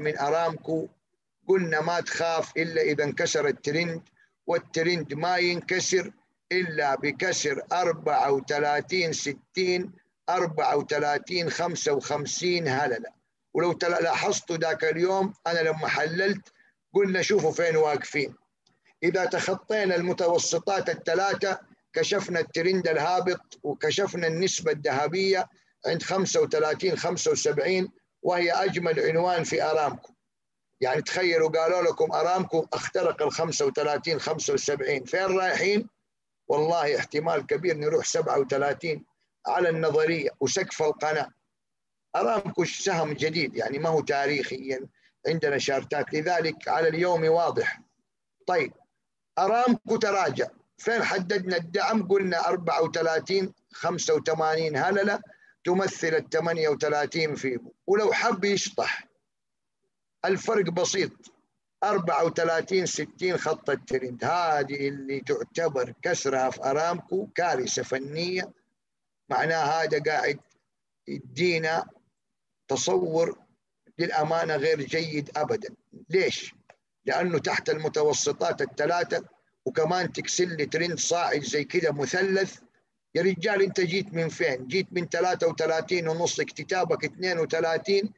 من أرامكو قلنا ما تخاف إلا إذا انكسر الترند، والترند ما ينكسر إلا بكسر 34 60 34 55 هللة. ولو لاحظتوا ذاك اليوم أنا لما حللت قلنا شوفوا فين واقفين. إذا تخطينا المتوسطات الثلاثة كشفنا الترند الهابط، وكشفنا النسبة الذهبية عند 35 75، وهي أجمل عنوان في أرامكو. يعني تخيلوا قالوا لكم أرامكو اخترق ال 35 75، فين رايحين؟ والله احتمال كبير نروح 37 على النظرية وسقف القناة. أرامكو سهم جديد، يعني ما هو تاريخيا يعني عندنا شارتات، لذلك على اليوم واضح. طيب أرامكو تراجع، فين حددنا الدعم؟ قلنا 34 85 هللة تمثل ال 38 فيبو، ولو حب يشطح الفرق بسيط 34 60 خط الترند. هذه اللي تعتبر كسرها في أرامكو كارثة فنية، معناها هذا قاعد يدينا تصور للأمانة غير جيد أبدا. ليش؟ لأنه تحت المتوسطات الثلاثة، وكمان تكسر لي ترند صاعد زي كده مثلث. يا رجال أنت جيت من فين؟ جيت من 33 ونص، اكتتابك 32.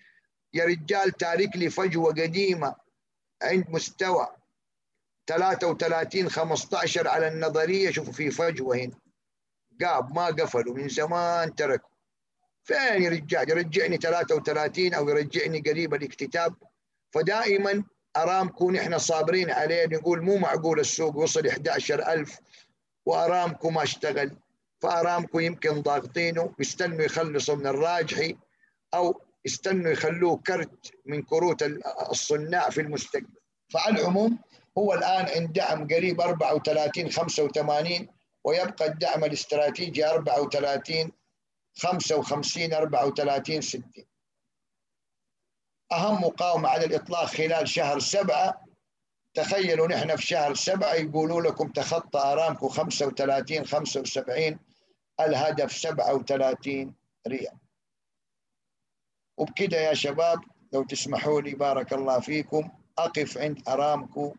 يا رجال تارك لي فجوة قديمة عند مستوى 33 15 على النظرية. شوفوا في فجوة هنا، قاب ما قفلوا من زمان تركوا. فين يا رجال؟ يرجعني 33 أو يرجعني قريب الاكتتاب. فدائما أرامكو نحن صابرين عليه، نقول مو معقول السوق وصل 11000 وأرامكو ما اشتغل. فأرامكو يمكن ضاغطينه، يستنوا يخلصوا من الراجحي أو يستنوا يخلوه كرت من كروت الصناع في المستقبل. فعلى العموم هو الآن عند دعم قريب 34 85، ويبقى الدعم الاستراتيجي 34 55 34 60. أهم مقاومة على الإطلاق خلال شهر 7. تخيلوا نحن في شهر 7 يقولوا لكم تخطى أرامكو 35 75، الهدف 37 ريال. وبكده يا شباب لو تسمحوا لي بارك الله فيكم، أقف عند أرامكو.